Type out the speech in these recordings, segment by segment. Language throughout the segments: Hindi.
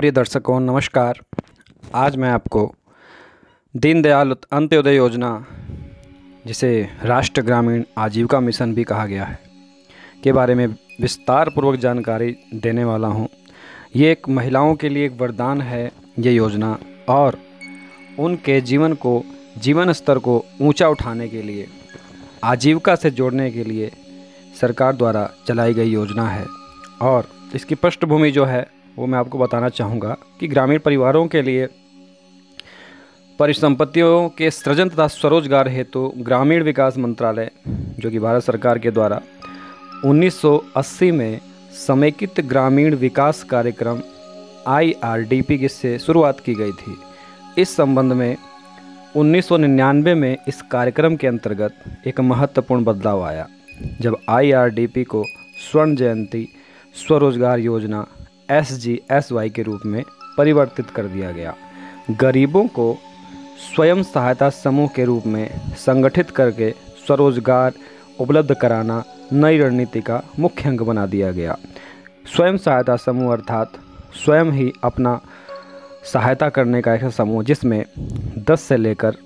प्रिय दर्शकों नमस्कार। आज मैं आपको दीनदयाल अंत्योदय योजना, जिसे राष्ट्र ग्रामीण आजीविका मिशन भी कहा गया है, के बारे में विस्तारपूर्वक जानकारी देने वाला हूं। ये एक महिलाओं के लिए एक वरदान है ये योजना, और उनके जीवन स्तर को ऊंचा उठाने के लिए, आजीविका से जोड़ने के लिए सरकार द्वारा चलाई गई योजना है। और इसकी पृष्ठभूमि जो है वो मैं आपको बताना चाहूँगा कि ग्रामीण परिवारों के लिए परिसंपत्तियों के सृजन तथा स्वरोजगार हेतु ग्रामीण विकास मंत्रालय, जो कि भारत सरकार के द्वारा 1980 में समेकित ग्रामीण विकास कार्यक्रम आईआरडीपी से शुरुआत की गई थी। इस संबंध में 1999 में इस कार्यक्रम के अंतर्गत एक महत्वपूर्ण बदलाव आया, जब आईआरडीपी को स्वर्ण जयंती स्वरोजगार योजना एसजीएसवाई के रूप में परिवर्तित कर दिया गया। गरीबों को स्वयं सहायता समूह के रूप में संगठित करके स्वरोजगार उपलब्ध कराना नई रणनीति का मुख्य अंग बना दिया गया। स्वयं सहायता समूह अर्थात स्वयं ही अपना सहायता करने का ऐसा समूह, जिसमें 10 से लेकर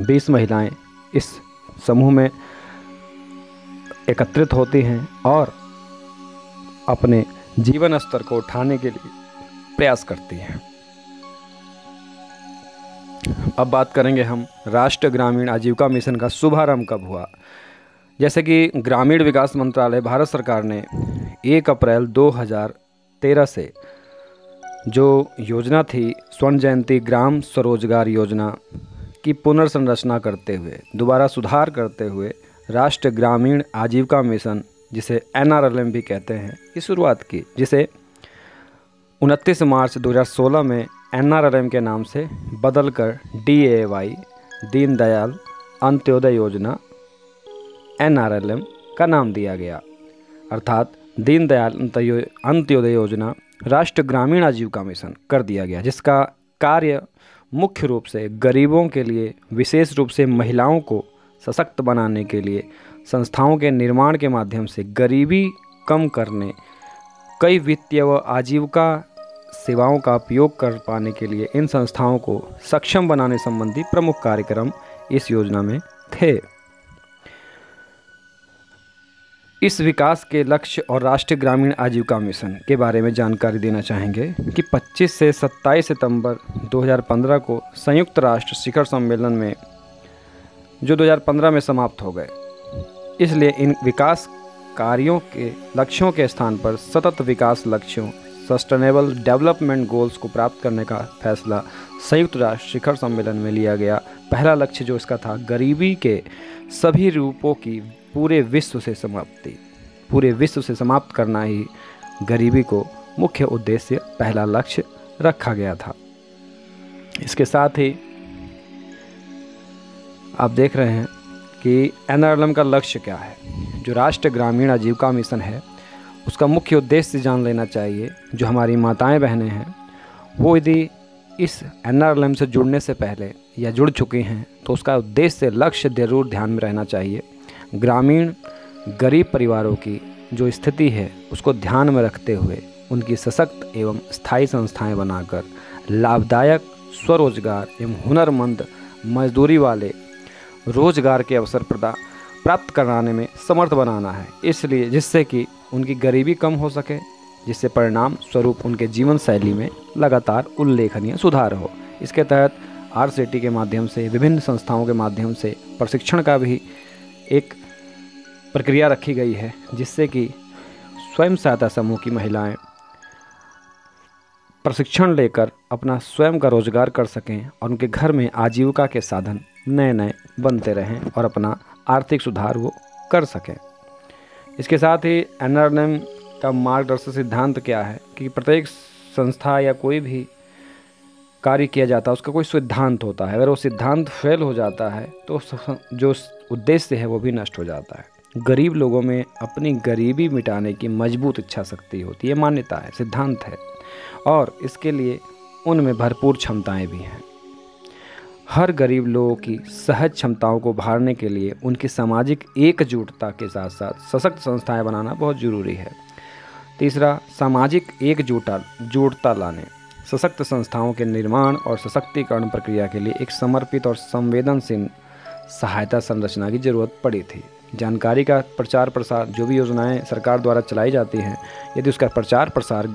20 महिलाएं इस समूह में एकत्रित होती हैं और अपने जीवन स्तर को उठाने के लिए प्रयास करती हैं। अब बात करेंगे हम राष्ट्र ग्रामीण आजीविका मिशन का शुभारंभ कब हुआ। जैसे कि ग्रामीण विकास मंत्रालय भारत सरकार ने 1 अप्रैल 2013 से जो योजना थी स्वर्ण जयंती ग्राम स्वरोजगार योजना की पुनर्संरचना करते हुए, दोबारा सुधार करते हुए राष्ट्र ग्रामीण आजीविका मिशन, जिसे एसआरएलएम भी कहते हैं, की शुरुआत की, जिसे 29 मार्च 2016 में एसआरएलएम के नाम से बदलकर डीएवाई दीनदयाल अंत्योदय योजना एसआरएलएम का नाम दिया गया। अर्थात दीनदयाल अंत्योदय योजना राष्ट्र ग्रामीण आजीविका मिशन कर दिया गया, जिसका कार्य मुख्य रूप से गरीबों के लिए, विशेष रूप से महिलाओं को सशक्त बनाने के लिए संस्थाओं के निर्माण के माध्यम से गरीबी कम करने, कई वित्तीय व आजीविका सेवाओं का उपयोग कर पाने के लिए इन संस्थाओं को सक्षम बनाने संबंधी प्रमुख कार्यक्रम इस योजना में थे। इस विकास के लक्ष्य और राष्ट्रीय ग्रामीण आजीविका मिशन के बारे में जानकारी देना चाहेंगे कि 25 से 27 सितंबर 2015 को संयुक्त राष्ट्र शिखर सम्मेलन में, जो 2015 में समाप्त हो गए, इसलिए इन विकास कार्यों के लक्ष्यों के स्थान पर सतत विकास लक्ष्यों सस्टेनेबल डेवलपमेंट गोल्स को प्राप्त करने का फैसला संयुक्त राष्ट्र शिखर सम्मेलन में लिया गया। पहला लक्ष्य जो इसका था, गरीबी के सभी रूपों की पूरे विश्व से समाप्त करना ही गरीबी को मुख्य उद्देश्य, पहला लक्ष्य रखा गया था। इसके साथ ही आप देख रहे हैं कि एसआरएलएम का लक्ष्य क्या है। जो राष्ट्रीय ग्रामीण आजीविका मिशन है, उसका मुख्य उद्देश्य जान लेना चाहिए। जो हमारी माताएं बहनें हैं, वो यदि इस एसआरएलएम से जुड़ने से पहले या जुड़ चुकी हैं, तो उसका उद्देश्य, लक्ष्य जरूर ध्यान में रहना चाहिए। ग्रामीण गरीब परिवारों की जो स्थिति है, उसको ध्यान में रखते हुए उनकी सशक्त एवं स्थायी संस्थाएं बनाकर लाभदायक स्वरोजगार एवं हुनरमंद मजदूरी वाले रोजगार के अवसर प्राप्त कराने में समर्थ बनाना है, इसलिए जिससे कि उनकी गरीबी कम हो सके, जिससे परिणाम स्वरूप उनके जीवन शैली में लगातार उल्लेखनीय सुधार हो। इसके तहत RCT के माध्यम से, विभिन्न संस्थाओं के माध्यम से प्रशिक्षण का भी एक प्रक्रिया रखी गई है, जिससे कि स्वयं सहायता समूह की महिलाएं प्रशिक्षण लेकर अपना स्वयं का रोजगार कर सकें और उनके घर में आजीविका के साधन नए नए बनते रहें और अपना आर्थिक सुधार वो कर सकें। इसके साथ ही एसआरएलएम का मार्गदर्शक सिद्धांत क्या है कि प्रत्येक संस्था या कोई भी कार्य किया जाता है, उसका कोई सिद्धांत होता है। अगर वो सिद्धांत फेल हो जाता है तो जो उद्देश्य है वो भी नष्ट हो जाता है। गरीब लोगों में अपनी गरीबी मिटाने की मजबूत इच्छा शक्ति होती है, मान्यता है, सिद्धांत है, और इसके लिए उनमें भरपूर क्षमताएं भी हैं। हर गरीब लोगों की सहज क्षमताओं को उभारने के लिए उनकी सामाजिक एकजुटता के साथ साथ सशक्त संस्थाएं बनाना बहुत ज़रूरी है, तीसरा, सामाजिक एकजुटता लाने, सशक्त संस्थाओं के निर्माण और सशक्तिकरण प्रक्रिया के लिए एक समर्पित और संवेदनशील सहायता संरचना की जरूरत पड़ी थी। जानकारी का प्रचार प्रसार, जो भी योजनाएं सरकार द्वारा चलाई जाती हैं, यदि उसका प्रचार प्रसार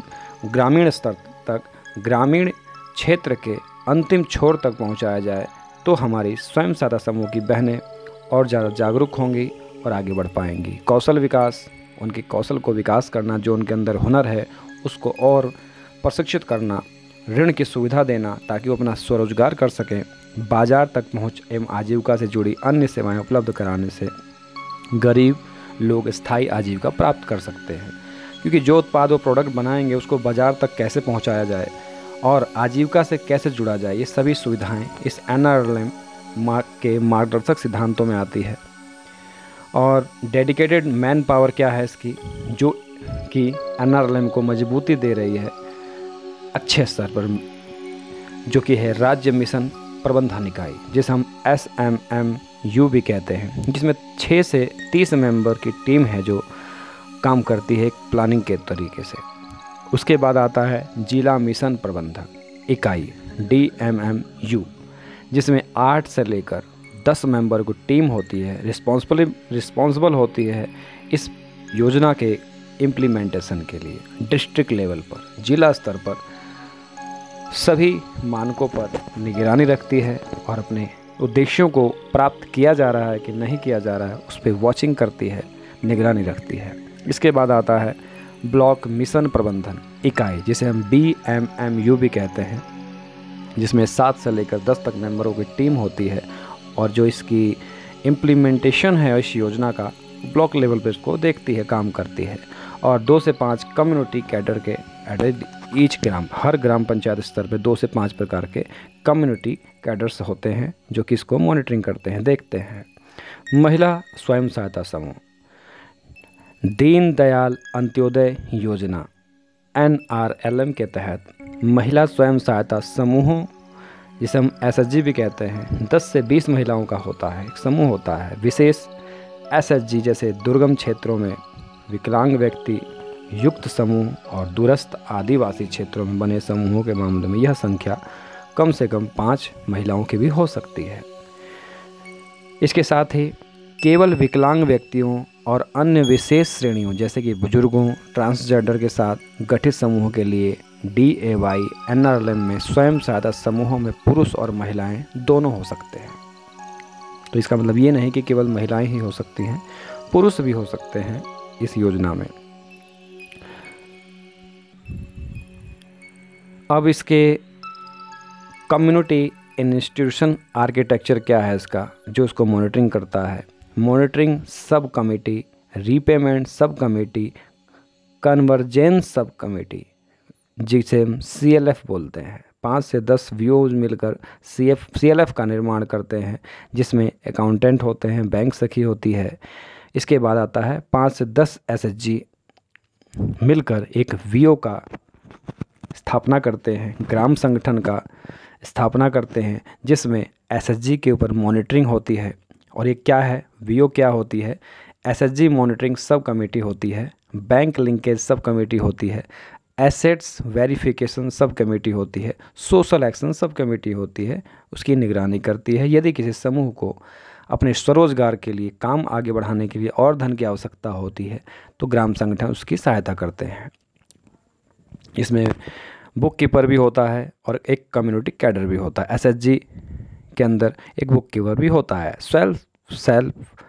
ग्रामीण स्तर तक, ग्रामीण क्षेत्र के अंतिम छोर तक पहुंचाया जाए तो हमारी स्वयं सहायता समूह की बहनें और ज़्यादा जागरूक होंगी और आगे बढ़ पाएंगी। कौशल विकास, उनके कौशल को विकास करना, जो उनके अंदर हुनर है उसको और प्रशिक्षित करना, ऋण की सुविधा देना ताकि वो अपना स्वरोजगार कर सकें, बाजार तक पहुँच एवं आजीविका से जुड़ी अन्य सेवाएँ उपलब्ध कराने से गरीब लोग स्थायी आजीविका प्राप्त कर सकते हैं, क्योंकि जो उत्पाद वो प्रोडक्ट बनाएंगे उसको बाज़ार तक कैसे पहुंचाया जाए और आजीविका से कैसे जुड़ा जाए, ये सभी सुविधाएं इस एसआरएलएम के मार्गदर्शक सिद्धांतों में आती है। और डेडिकेटेड मैन पावर क्या है इसकी, जो कि एसआरएलएम को मजबूती दे रही है अच्छे स्तर पर, जो कि है राज्य मिशन प्रबंधन इकाई, जिसे हम एसएमएमयू भी कहते हैं, जिसमें 6 से 30 मेंबर की टीम है जो काम करती है प्लानिंग के तरीके से। उसके बाद आता है जिला मिशन प्रबंधन इकाई डीएमएमयू, जिसमें 8 से लेकर 10 मेंबर की टीम होती है, रिस्पॉन्सिबल होती है इस योजना के इम्प्लीमेंटेशन के लिए। डिस्ट्रिक्ट लेवल पर, जिला स्तर पर सभी मानकों पर निगरानी रखती है और अपने उद्देश्यों को प्राप्त किया जा रहा है कि नहीं किया जा रहा है उस पर वॉचिंग करती है, निगरानी रखती है। इसके बाद आता है ब्लॉक मिशन प्रबंधन इकाई, जिसे हम बीएमएमयू भी कहते हैं, जिसमें 7 से लेकर 10 तक मेंबरों की टीम होती है और जो इसकी इम्प्लीमेंटेशन है इस योजना का ब्लॉक लेवल पर इसको देखती है, काम करती है। और 2 से 5 कम्युनिटी कैडर के ईच ग्राम, हर ग्राम पंचायत स्तर पे 2 से 5 प्रकार के कम्युनिटी कैडर्स होते हैं जो कि इसको मॉनिटरिंग करते हैं, देखते हैं। महिला स्वयं सहायता समूह, दीनदयाल अंत्योदय योजना (NRLM) के तहत महिला स्वयं सहायता समूहों, जिसे हम एसएचजी भी कहते हैं, 10 से 20 महिलाओं का होता है, एक समूह होता है। विशेष एसएचजी जैसे दुर्गम क्षेत्रों में, विकलांग व्यक्ति युक्त समूह और दूरस्थ आदिवासी क्षेत्रों में बने समूहों के मामले में यह संख्या कम से कम 5 महिलाओं की भी हो सकती है। इसके साथ ही केवल विकलांग व्यक्तियों और अन्य विशेष श्रेणियों जैसे कि बुजुर्गों, ट्रांसजेंडर के साथ गठित समूहों के लिए DAY NRLM में स्वयं सहायता समूहों में पुरुष और महिलाएं दोनों हो सकते हैं। तो इसका मतलब ये नहीं कि केवल महिलाएँ ही हो सकती हैं, पुरुष भी हो सकते हैं इस योजना में। अब इसके कम्युनिटी इंस्टीट्यूशन आर्किटेक्चर क्या है इसका, जो इसको मॉनिटरिंग करता है। Monitoring sub committee, repayment sub committee, convergence sub committee, जिसे हम CLF बोलते हैं। 5 से 10 वीओ मिलकर CLF का निर्माण करते हैं, जिसमें अकाउंटेंट होते हैं, बैंक सखी होती है। इसके बाद आता है 5 से 10 SHG मिलकर एक वीओ का स्थापना करते हैं, ग्राम संगठन का स्थापना करते हैं, जिसमें एसएचजी के ऊपर मॉनिटरिंग होती है। और ये क्या है, वीओ क्या होती है, एसएचजी मॉनिटरिंग सब कमेटी होती है, बैंक लिंकेज सब कमेटी होती है, एसेट्स वेरिफिकेशन सब कमेटी होती है, सोशल एक्शन सब कमेटी होती है, उसकी निगरानी करती है। यदि किसी समूह को अपने स्वरोजगार के लिए, काम आगे बढ़ाने के लिए और धन की आवश्यकता होती है तो ग्राम संगठन उसकी सहायता करते हैं। इसमें बुक कीपर भी होता है और एक कम्युनिटी कैडर भी होता है। एसएचजी के अंदर एक बुक कीपर भी होता है। सेल्फ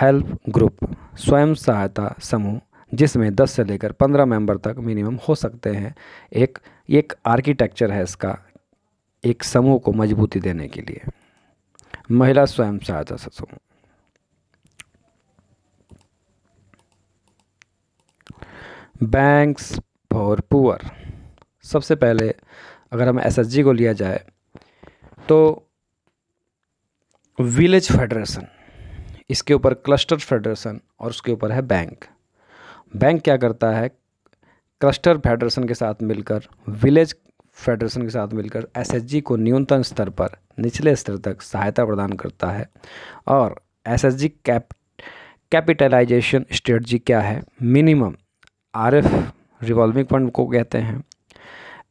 हेल्प ग्रुप, स्वयं सहायता समूह, जिसमें 10 से लेकर 15 मेंबर तक मिनिमम हो सकते हैं। एक आर्किटेक्चर है इसका, एक समूह को मजबूती देने के लिए। महिला स्वयं सहायता समूह, बैंक्स फॉर पुअर। सबसे पहले अगर हम एसएचजी को लिया जाए तो विलेज फेडरेशन, इसके ऊपर क्लस्टर फेडरेशन और उसके ऊपर है बैंक। बैंक क्या करता है, क्लस्टर फेडरेशन के साथ मिलकर, विलेज फेडरेशन के साथ मिलकर एसएचजी को न्यूनतम स्तर पर, निचले स्तर तक सहायता प्रदान करता है। और एसएचजी कैपिटलाइजेशन स्ट्रेटजी क्या है, मिनिमम आरएफ रिवॉल्विंग फंड को कहते हैं।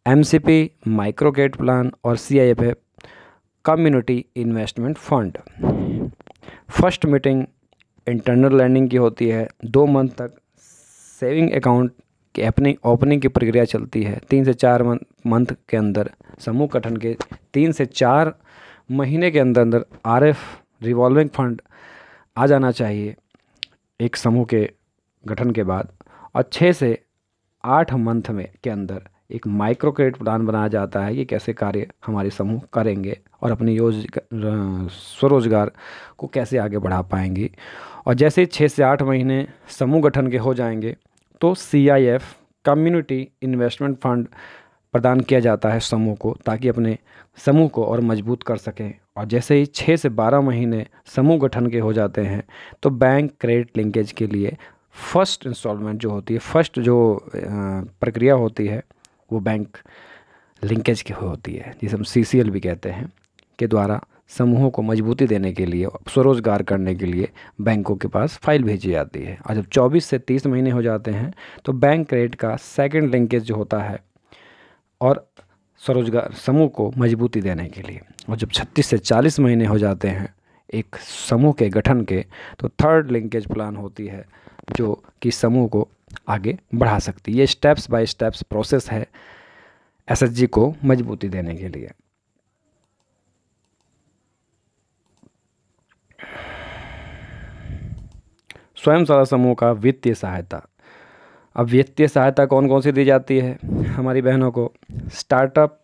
एमसीपी, माइक्रो क्रेडिट प्लान और CIF community investment fund. First meeting internal lending की होती है। 2 मंथ तक सेविंग अकाउंट की अपनी ओपनिंग की प्रक्रिया चलती है। 3 से 4 मंथ के अंदर समूह गठन के 3 से 4 महीने के अंदर अंदर आरएफ रिवॉल्विंग फंड आ जाना चाहिए एक समूह के गठन के बाद। और 6 से 8 मंथ में के अंदर एक माइक्रो क्रेडिट प्लान बनाया जाता है कि कैसे कार्य हमारे समूह करेंगे और अपनी स्वरोजगार को कैसे आगे बढ़ा पाएंगे। और जैसे 6 से 8 महीने समूह गठन के हो जाएंगे तो सीआईएफ कम्युनिटी इन्वेस्टमेंट फंड प्रदान किया जाता है समूह को, ताकि अपने समूह को और मजबूत कर सकें। और जैसे ही 6 से 12 महीने समूह गठन के हो जाते हैं तो बैंक क्रेडिट लिंकेज के लिए फर्स्ट इंस्टॉलमेंट जो होती है, फर्स्ट जो प्रक्रिया होती है वो बैंक लिंकेज की होती है, जिसे हम सीसीएल भी कहते हैं, के द्वारा समूहों को मजबूती देने के लिए, स्वरोजगार करने के लिए बैंकों के पास फाइल भेजी जाती है। और जब 24 से 30 महीने हो जाते हैं तो बैंक क्रेडिट का सेकंड लिंकेज जो होता है और स्वरोजगार समूह को मजबूती देने के लिए। और जब 36 से 40 महीने हो जाते हैं एक समूह के गठन के तो थर्ड लिंकेज प्लान होती है जो कि समूह को आगे बढ़ा सकती है। ये स्टेप्स बाय स्टेप्स प्रोसेस है एसएचजी को मजबूती देने के लिए। स्वयं सहायता समूह का वित्तीय सहायता। अब वित्तीय सहायता कौन कौन सी दी जाती है हमारी बहनों को? स्टार्टअप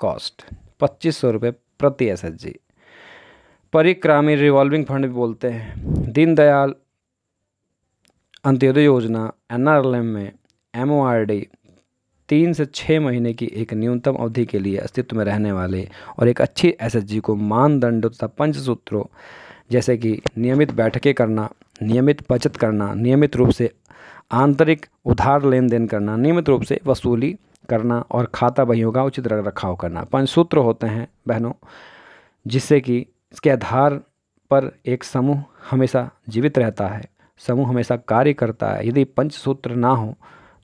कॉस्ट 2500 रुपये प्रति एसएचजी। परिक्रामी रिवॉल्विंग फंड भी बोलते हैं। दीनदयाल अंत्योदय योजना एसआरएलएम में एमओआरडी 3 से 6 महीने की एक न्यूनतम अवधि के लिए अस्तित्व में रहने वाले और एक अच्छी एसएचजी को मानदंडों तथा पंचसूत्रों जैसे कि नियमित बैठकें करना, नियमित बचत करना, नियमित रूप से आंतरिक उधार लेन देन करना, नियमित रूप से वसूली करना और खाता बहियों का उचित रखरखाव करना, पंचसूत्र होते हैं बहनों, जिससे कि इसके आधार पर एक समूह हमेशा जीवित रहता है, समूह हमेशा कार्य करता है। यदि पंचसूत्र ना हो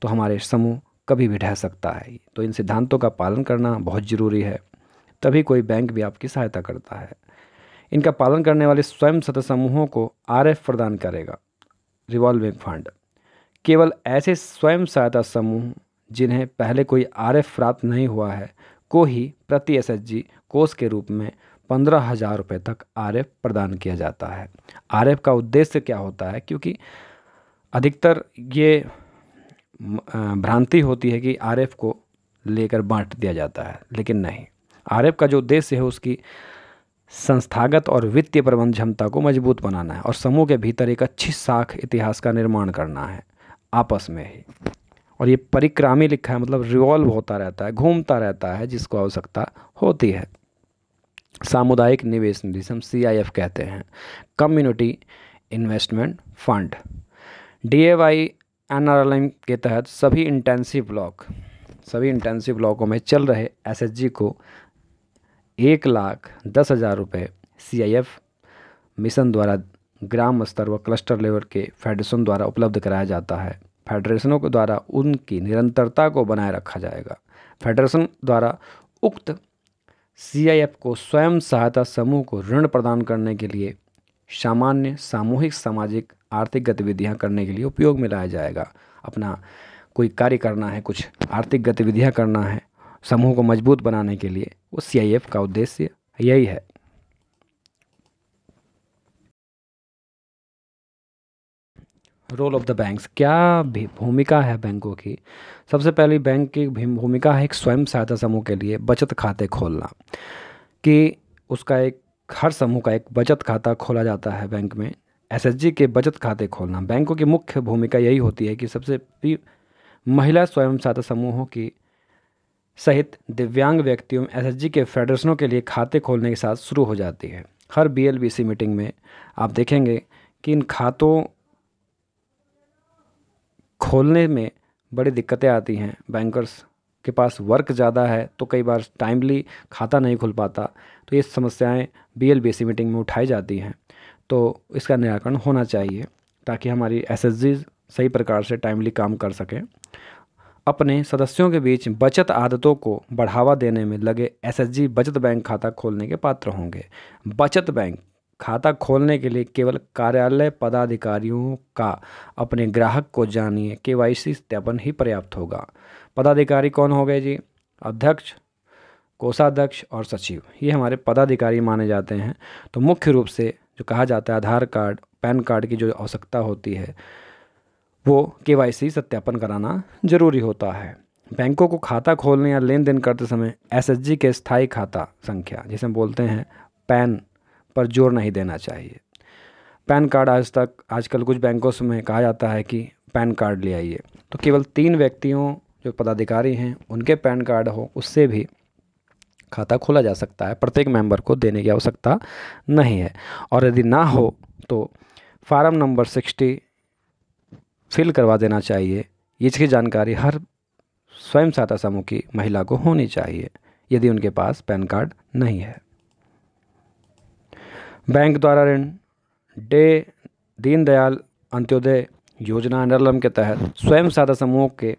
तो हमारे समूह कभी भी ढह सकता है। तो इन सिद्धांतों का पालन करना बहुत ज़रूरी है, तभी कोई बैंक भी आपकी सहायता करता है। इनका पालन करने वाले स्वयं सहायता समूहों को आरएफ प्रदान करेगा रिवॉल्विंग फंड। केवल ऐसे स्वयं सहायता समूह जिन्हें पहले कोई आरएफ प्राप्त नहीं हुआ है को ही प्रति एसएचजी कोष के रूप में 15,000 रुपये तक आरएफ प्रदान किया जाता है। आरएफ का उद्देश्य क्या होता है? क्योंकि अधिकतर ये भ्रांति होती है कि आरएफ को लेकर बांट दिया जाता है, लेकिन नहीं। आरएफ का जो उद्देश्य है उसकी संस्थागत और वित्तीय प्रबंध क्षमता को मजबूत बनाना है और समूह के भीतर एक अच्छी साख इतिहास का निर्माण करना है आपस में ही। और ये परिक्रामी लिखा है, मतलब रिवॉल्व होता रहता है, घूमता रहता है जिसको आवश्यकता होती है। सामुदायिक निवेश निधि, हम सीआईएफ कहते हैं, community investment fund. DAY NRLM के तहत सभी इंटेंसिव ब्लॉकों में चल रहे एसएचजी को 1,10,000 रुपये सीआईएफ मिशन द्वारा ग्राम स्तर व क्लस्टर लेवल के फेडरेशन द्वारा उपलब्ध कराया जाता है। फेडरेशनों के द्वारा उनकी निरंतरता को बनाए रखा जाएगा। फेडरेशन द्वारा उक्त सीआईएफ को स्वयं सहायता समूह को ऋण प्रदान करने के लिए सामान्य, सामूहिक, सामाजिक, आर्थिक गतिविधियां करने के लिए उपयोग में लाया जाएगा। अपना कोई कार्य करना है, कुछ आर्थिक गतिविधियां करना है समूह को मजबूत बनाने के लिए, वो सीआईएफ का उद्देश्य यही है। रोल ऑफ द बैंक्स, क्या भी भूमिका है बैंकों की? सबसे पहली बैंक की भूमिका है एक स्वयं सहायता समूह के लिए बचत खाते खोलना, कि उसका एक हर समूह का एक बचत खाता खोला जाता है बैंक में। एसएचजी के बचत खाते खोलना, बैंकों की मुख्य भूमिका यही होती है कि सबसे महिला स्वयं सहायता समूहों की सहित दिव्यांग व्यक्तियों में एसएचजी के फेडरेशनों के लिए खाते खोलने के साथ शुरू हो जाती है। हर बीएलबीसी मीटिंग में आप देखेंगे कि इन खातों खोलने में बड़ी दिक्कतें आती हैं। बैंकर्स के पास वर्क ज़्यादा है तो कई बार टाइमली खाता नहीं खुल पाता, तो ये समस्याएं बीएलबीसी मीटिंग में उठाई जाती हैं। तो इसका निराकरण होना चाहिए ताकि हमारी एसएचजी सही प्रकार से टाइमली काम कर सकें। अपने सदस्यों के बीच बचत आदतों को बढ़ावा देने में लगे एसएचजी बचत बैंक खाता खोलने के पात्र होंगे। बचत बैंक खाता खोलने के लिए केवल कार्यालय पदाधिकारियों का अपने ग्राहक को जानिए केवाईसी सत्यापन ही पर्याप्त होगा। पदाधिकारी कौन हो गए जी? अध्यक्ष, कोषाध्यक्ष और सचिव, ये हमारे पदाधिकारी माने जाते हैं। तो मुख्य रूप से जो कहा जाता है आधार कार्ड, पैन कार्ड की जो आवश्यकता होती है वो केवाईसी सत्यापन कराना जरूरी होता है। बैंकों को खाता खोलने या लेन देन करते समय एसएचजी के स्थायी खाता संख्या जिसे हम बोलते हैं पैन पर जोर नहीं देना चाहिए। पैन कार्ड आजकल कुछ बैंकों में कहा जाता है कि पैन कार्ड ले आइए, तो केवल 3 व्यक्तियों जो पदाधिकारी हैं उनके पैन कार्ड हो उससे भी खाता खोला जा सकता है। प्रत्येक मेंबर को देने की आवश्यकता नहीं है। और यदि ना हो तो फार्म नंबर 60 फिल करवा देना चाहिए। इसकी जानकारी हर स्वयं सहायता समूह की महिला को होनी चाहिए यदि उनके पास पैन कार्ड नहीं है। बैंक द्वारा ऋण दीनदयाल अंत्योदय योजना एसआरएलएम के तहत स्वयं सहायता समूह के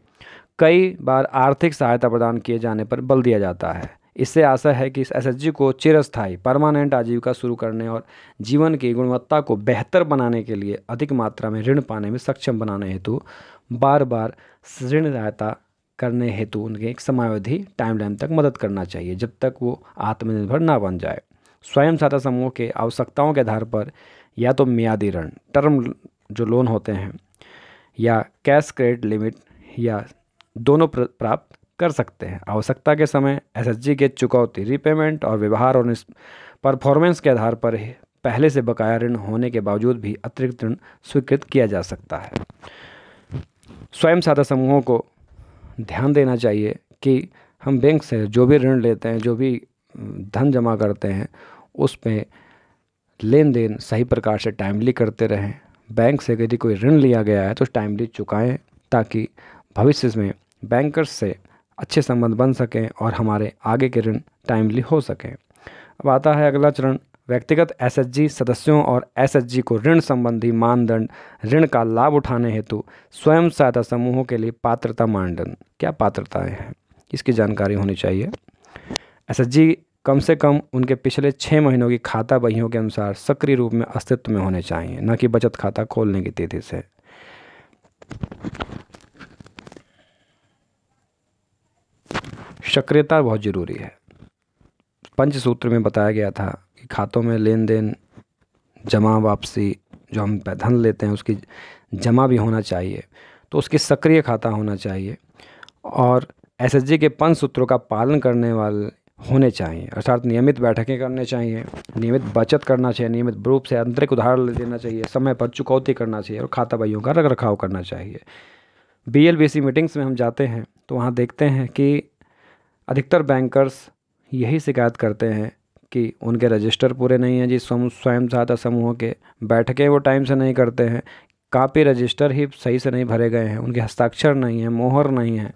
कई बार आर्थिक सहायता प्रदान किए जाने पर बल दिया जाता है। इससे आशा है कि इस एसएचजी को चिरस्थायी परमानेंट आजीविका शुरू करने और जीवन की गुणवत्ता को बेहतर बनाने के लिए अधिक मात्रा में ऋण पाने में सक्षम बनाने हेतु बार बार ऋण सहायता करने हेतु उनके एक समयावधि टाइमलाइन तक मदद करना चाहिए जब तक वो आत्मनिर्भर ना बन जाए। स्वयं सहायता समूह के आवश्यकताओं के आधार पर या तो मियादी ऋण टर्म जो लोन होते हैं या कैश क्रेडिट लिमिट या दोनों प्राप्त कर सकते हैं। आवश्यकता के समय एसएचजी के चुकौती, रिपेमेंट और व्यवहार और परफॉर्मेंस के आधार पर ही पहले से बकाया ऋण होने के बावजूद भी अतिरिक्त ऋण स्वीकृत किया जा सकता है। स्वयं सहायता समूहों को ध्यान देना चाहिए कि हम बैंक से जो भी ऋण लेते हैं, जो भी धन जमा करते हैं, उसमें लेन देन सही प्रकार से टाइमली करते रहें। बैंक से यदि कोई ऋण लिया गया है तो टाइमली चुकाएं ताकि भविष्य में बैंकर्स से अच्छे संबंध बन सकें और हमारे आगे के ऋण टाइमली हो सकें। अब आता है अगला चरण, व्यक्तिगत एसएचजी सदस्यों और एसएचजी को ऋण संबंधी मानदंड, ऋण का लाभ उठाने हेतु स्वयं सहायता समूहों के लिए पात्रता मानदंड, क्या पात्रताएं हैं इसकी जानकारी होनी चाहिए। एसएचजी कम से कम उनके पिछले 6 महीनों की खाता बहियों के अनुसार सक्रिय रूप में अस्तित्व में होने चाहिए, न कि बचत खाता खोलने की तिथि से। सक्रियता बहुत ज़रूरी है। पंचसूत्र में बताया गया था कि खातों में लेन देन, जमा, वापसी, जो हम धन लेते हैं उसकी जमा भी होना चाहिए, तो उसकी सक्रिय खाता होना चाहिए। और एसएचजी के 5 सूत्रों का पालन करने वाले होने चाहिए, अर्थात नियमित बैठकें करने चाहिए, नियमित बचत करना चाहिए, नियमित रूप से आंतरिक उधार देना चाहिए, समय पर चुकौती करना चाहिए और खाता बहियों का रखरखाव करना चाहिए। बीएलबीसी मीटिंग्स में हम जाते हैं तो वहाँ देखते हैं कि अधिकतर बैंकर्स यही शिकायत करते हैं कि उनके रजिस्टर पूरे नहीं हैं जी, स्वयं सहायता समूहों के बैठकें वो टाइम से नहीं करते हैं, कापी रजिस्टर ही सही से नहीं भरे गए हैं, उनके हस्ताक्षर नहीं है, मोहर नहीं है।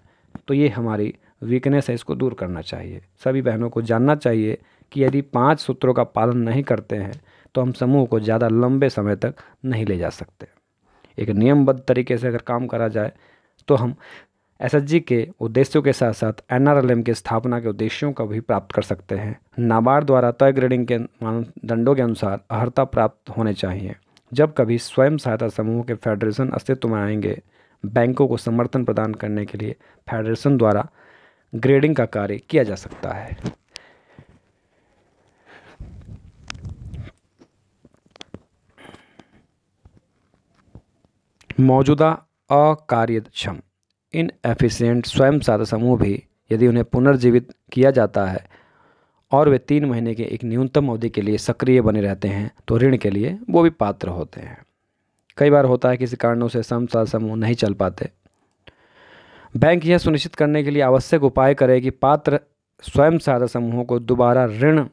तो ये हमारी वीकनेस है, इसको दूर करना चाहिए। सभी बहनों को जानना चाहिए कि यदि 5 सूत्रों का पालन नहीं करते हैं तो हम समूह को ज़्यादा लंबे समय तक नहीं ले जा सकते। एक नियमबद्ध तरीके से अगर काम करा जाए तो हम एसएचजी के उद्देश्यों के साथ साथ एनआरएलएम के स्थापना के उद्देश्यों का भी प्राप्त कर सकते हैं। नाबार्ड द्वारा तय ग्रेडिंग के मानदंडों के अनुसार अर्हता प्राप्त होने चाहिए। जब कभी स्वयं सहायता समूह के फेडरेशन अस्तित्व में आएंगे, बैंकों को समर्थन प्रदान करने के लिए फेडरेशन द्वारा ग्रेडिंग का कार्य किया जा सकता है। मौजूदा अकार्यक्षम इनएफिशिएंट स्वयं सहायता समूह भी यदि उन्हें पुनर्जीवित किया जाता है और वे 3 महीने के एक न्यूनतम अवधि के लिए सक्रिय बने रहते हैं तो ऋण के लिए वो भी पात्र होते हैं। कई बार होता है किसी कारणों से स्वयं सहायता समूह नहीं चल पाते। बैंक यह सुनिश्चित करने के लिए आवश्यक उपाय करे कि पात्र स्वयं सहायता समूहों को दोबारा ऋण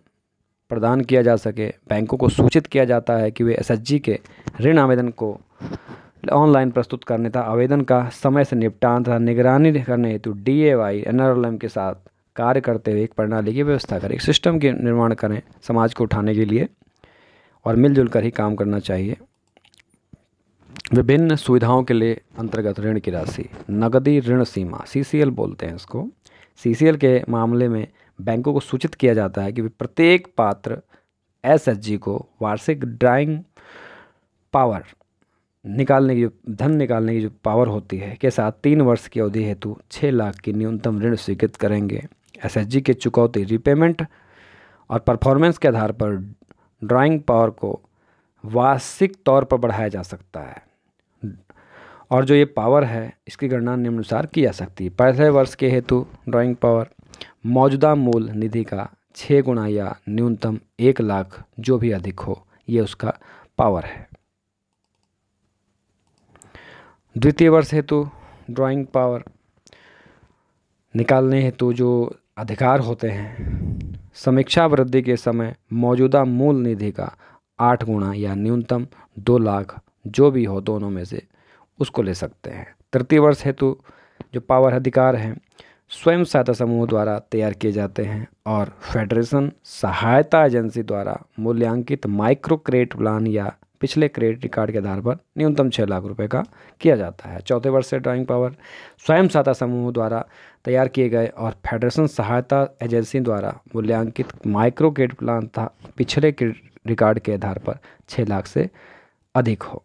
प्रदान किया जा सके। बैंकों को सूचित किया जाता है कि वे एसएचजी के ऋण आवेदन को ऑनलाइन प्रस्तुत करने तथा आवेदन का समय से निपटान तथा निगरानी करने हेतु DAY एनआरएलएम के साथ कार्य करते हुए एक प्रणाली की व्यवस्था करें, एक सिस्टम के निर्माण करें समाज को उठाने के लिए, और मिलजुल कर ही काम करना चाहिए। विभिन्न सुविधाओं के लिए अंतर्गत ऋण की राशि, नगदी ऋण सीमा, सीसीएल बोलते हैं इसको। सीसीएल के मामले में बैंकों को सूचित किया जाता है कि प्रत्येक पात्र एसएचजी को वार्षिक ड्राइंग पावर धन निकालने की जो पावर होती है के साथ 3 वर्ष की अवधि हेतु 6 लाख की न्यूनतम ऋण स्वीकृत करेंगे। एसएचजी के चुकौती, रिपेमेंट और परफॉर्मेंस के आधार पर ड्राइंग पावर को वार्षिक तौर पर बढ़ाया जा सकता है और जो ये पावर है इसकी गणना निम्नानुसार की जा सकती है। पहले वर्ष के हेतु ड्राइंग पावर मौजूदा मूल निधि का 6 गुना या न्यूनतम 1 लाख जो भी अधिक हो, ये उसका पावर है। द्वितीय वर्ष हेतु ड्राइंग पावर निकालने हेतु जो अधिकार होते हैं, समीक्षा वृद्धि के समय मौजूदा मूल निधि का 8 गुना या न्यूनतम 2 लाख जो भी हो, दोनों में से उसको ले सकते हैं। तृतीय वर्ष हेतु जो पावर अधिकार हैं स्वयं सहायता समूह द्वारा तैयार किए जाते हैं और फेडरेशन सहायता एजेंसी द्वारा मूल्यांकित माइक्रो क्रेडिट प्लान या पिछले क्रेडिट रिकॉर्ड के आधार पर न्यूनतम 6 लाख रुपए का किया जाता है। चौथे वर्ष से ड्राइंग पावर स्वयं सहायता समूह द्वारा तैयार किए गए और फेडरेशन सहायता एजेंसी द्वारा मूल्यांकित माइक्रो क्रेडिट प्लान था पिछले रिकॉर्ड के आधार पर 6 लाख से अधिक हो।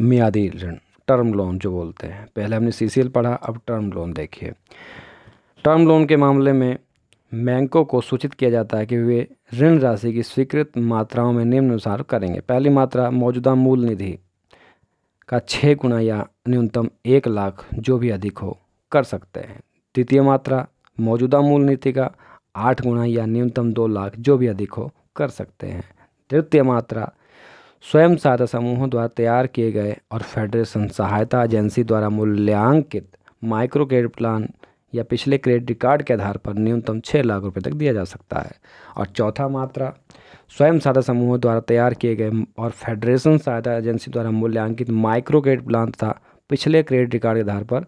मियादी ऋण, टर्म लोन जो बोलते हैं, पहले हमने सीसीएल पढ़ा, अब टर्म लोन देखिए। टर्म लोन के मामले में बैंकों को सूचित किया जाता है कि वे ऋण राशि की स्वीकृत मात्राओं में निम्नानुसार करेंगे। पहली मात्रा मौजूदा मूल निधि का 6 गुना या न्यूनतम 1 लाख जो भी अधिक हो कर सकते हैं। द्वितीय मात्रा मौजूदा मूल निधि का 8 गुना या न्यूनतम 2 लाख जो भी अधिक हो कर सकते हैं। तृतीय मात्रा स्वयं सहायता समूहों द्वारा तैयार किए गए और फेडरेशन सहायता एजेंसी द्वारा मूल्यांकित माइक्रो क्रेडिट प्लान या पिछले क्रेडिट रिकॉर्ड के आधार पर न्यूनतम 6 लाख रुपए तक दिया जा सकता है। और चौथा मात्रा स्वयं सहायता समूहों द्वारा तैयार किए गए और फेडरेशन सहायता एजेंसी द्वारा मूल्यांकित माइक्रो क्रेडिट प्लान तथा पिछले क्रेडिट रिकॉर्ड के आधार पर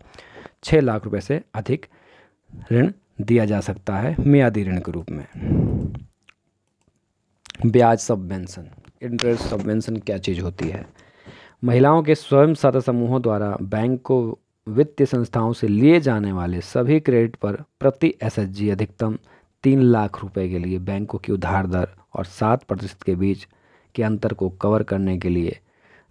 6 लाख रुपये से अधिक ऋण दिया जा सकता है मियादी ऋण के रूप में। ब्याज सबवेंशन, इंटरेस्ट सबवेंशन क्या चीज़ होती है? महिलाओं के स्वयं सहायता समूहों द्वारा बैंक को वित्तीय संस्थाओं से लिए जाने वाले सभी क्रेडिट पर प्रति एसएचजी अधिकतम 3 लाख रुपए के लिए बैंकों की उधार दर और 7% के बीच के अंतर को कवर करने के लिए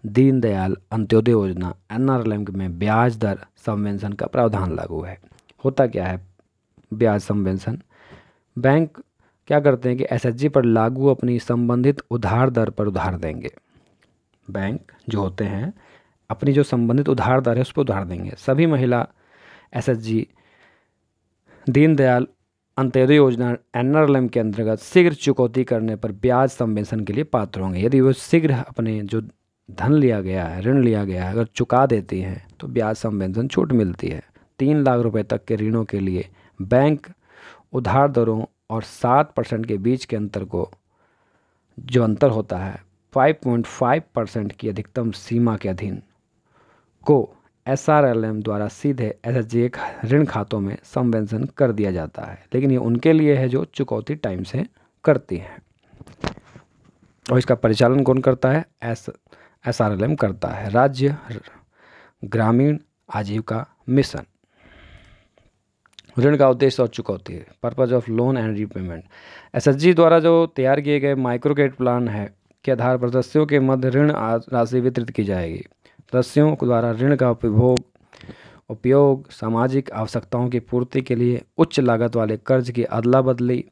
दीनदयाल अंत्योदय योजना एसआरएलएम में ब्याज दर सबवेंशन का प्रावधान लागू है। होता क्या है ब्याज सबवेंशन? बैंक क्या करते हैं कि एसएचजी पर लागू अपनी संबंधित उधार दर पर उधार देंगे। बैंक जो होते हैं अपनी जो संबंधित उधार दर है उस पर उधार देंगे। सभी महिला एसएचजी दीनदयाल अंत्योदय योजना एसआरएलएम के अंतर्गत शीघ्र चुकौती करने पर ब्याज सबवेंशन के लिए पात्र होंगे। यदि वो शीघ्र अपने जो धन लिया गया है, ऋण लिया गया है, अगर चुका देती हैं तो ब्याज सबवेंशन छूट मिलती है। 3 लाख रुपए तक के ऋणों के लिए बैंक उधार दरों और 7% के बीच के अंतर को जो अंतर होता है 5.5% की अधिकतम सीमा के अधीन को एसआरएलएम द्वारा सीधे एसएचजी ऋण खातों में सबवेंशन कर दिया जाता है, लेकिन ये उनके लिए है जो चुकौती टाइम से करती हैं और इसका परिचालन कौन करता है? एसआरएलएम करता है, राज्य ग्रामीण आजीविका मिशन। ऋण का उद्देश्य और चुकौती, purpose of loan and repayment. SHG द्वारा जो तैयार किए गए माइक्रो क्रेडिट प्लान है के आधार पर सदस्यों के मध्य ऋण राशि वितरित की जाएगी। सदस्यों द्वारा ऋण का उपयोग सामाजिक आवश्यकताओं की पूर्ति के लिए उच्च लागत वाले कर्ज की अदला बदली,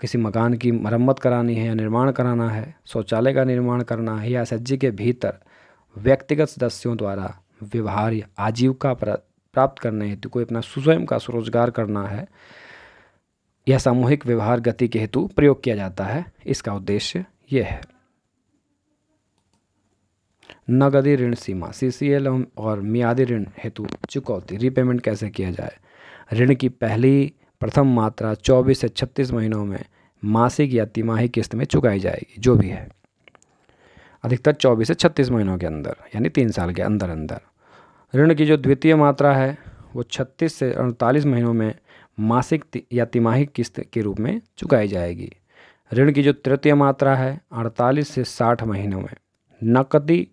किसी मकान की मरम्मत करानी है या निर्माण कराना है, शौचालय का निर्माण करना है या एसएचजी के भीतर व्यक्तिगत सदस्यों द्वारा व्यवहार्य आजीविका प्राप्त करने हेतु कोई अपना स्वयं का स्वरोजगार करना है, यह सामूहिक व्यवहार गति के हेतु प्रयोग किया जाता है। इसका उद्देश्य यह है। नगदी ऋण सीमा, सीसीएल और मियादी ऋण हेतु चुकौती, रीपेमेंट कैसे किया जाए? ऋण की प्रथम मात्रा 24 से 36 महीनों में मासिक या तिमाही किस्त में चुकाई जाएगी, जो भी है अधिकतर 24 से 36 महीनों के अंदर, यानी 3 साल के अंदर अंदर। ऋण की जो द्वितीय मात्रा है वो 36 से 48 महीनों में मासिक या तिमाही किस्त के रूप में चुकाई जाएगी। ऋण की जो तृतीय मात्रा है 48 से 60 महीनों में नकदी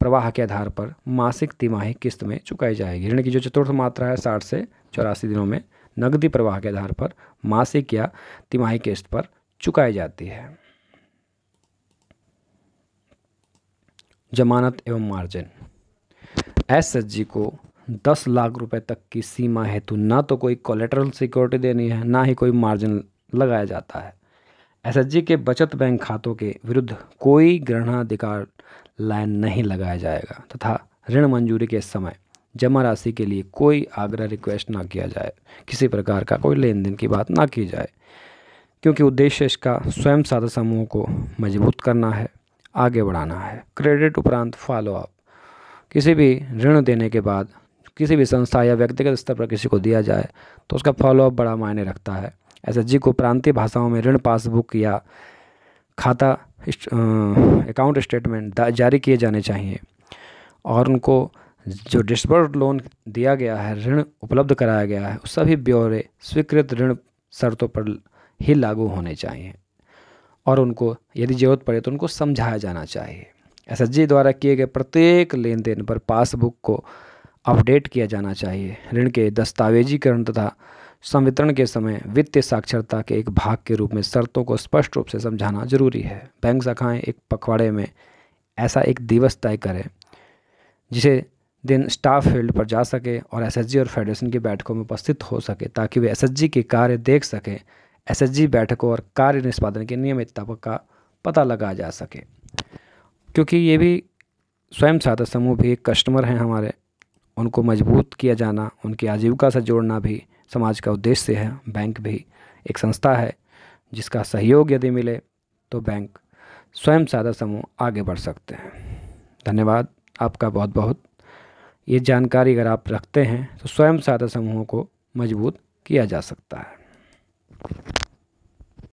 प्रवाह के आधार पर मासिक तिमाही किस्त में चुकाई जाएगी। ऋण की जो चतुर्थ मात्रा है 60 से 84 दिनों में नकदी प्रवाह के आधार पर मासिक या तिमाही किस्त पर चुकाई जाती है। जमानत एवं मार्जिन। एसएचजी को 10 लाख रुपए तक की सीमा हेतु ना तो कोई कोलेटरल सिक्योरिटी देनी है, ना ही कोई मार्जिन लगाया जाता है। एसएचजी के बचत बैंक खातों के विरुद्ध कोई ग्रहणाधिकार लाइन नहीं लगाया जाएगा तथा ऋण मंजूरी के समय जमा राशि के लिए कोई आग्रह रिक्वेस्ट ना किया जाए, किसी प्रकार का कोई लेन देन की बात ना की जाए, क्योंकि उद्देश्य इसका स्वयं सहायता समूह को मजबूत करना है, आगे बढ़ाना है। क्रेडिट उपरांत फॉलोअप। किसी भी ऋण देने के बाद किसी भी संस्था या व्यक्तिगत स्तर पर किसी को दिया जाए तो उसका फॉलोअप बड़ा मायने रखता है। एसएचजी को प्रांतीय भाषाओं में ऋण पासबुक या खाता अकाउंट स्टेटमेंट जारी किए जाने चाहिए और उनको जो डिस्बर्स्ड लोन दिया गया है, ऋण उपलब्ध कराया गया है, सभी ब्यौरे स्वीकृत ऋण शर्तों पर ही लागू होने चाहिए और उनको यदि जरूरत पड़े तो उनको समझाया जाना चाहिए। एसएचजी द्वारा किए गए प्रत्येक लेन देन पर पासबुक को अपडेट किया जाना चाहिए। ऋण के दस्तावेजीकरण तथा संवितरण के समय वित्तीय साक्षरता के एक भाग के रूप में शर्तों को स्पष्ट रूप से समझाना जरूरी है। बैंक शाखाएं एक पखवाड़े में ऐसा एक दिवस तय करें जिसे दिन स्टाफ फील्ड पर जा सके और एसएचजी और फेडरेशन की बैठकों में उपस्थित हो सके ताकि वे एसएचजी के कार्य देख सकें। एसएचजी बैठकों और कार्य निष्पादन की नियमितता का पता लगाया जा सके, क्योंकि ये भी स्वयं सहायता समूह भी एक कस्टमर हैं हमारे, उनको मजबूत किया जाना, उनकी आजीविका से जोड़ना भी समाज का उद्देश्य है। बैंक भी एक संस्था है जिसका सहयोग यदि मिले तो बैंक स्वयं सहायता समूह आगे बढ़ सकते हैं। धन्यवाद आपका बहुत बहुत। ये जानकारी अगर आप रखते हैं तो स्वयं सहायता समूहों को मजबूत किया जा सकता है।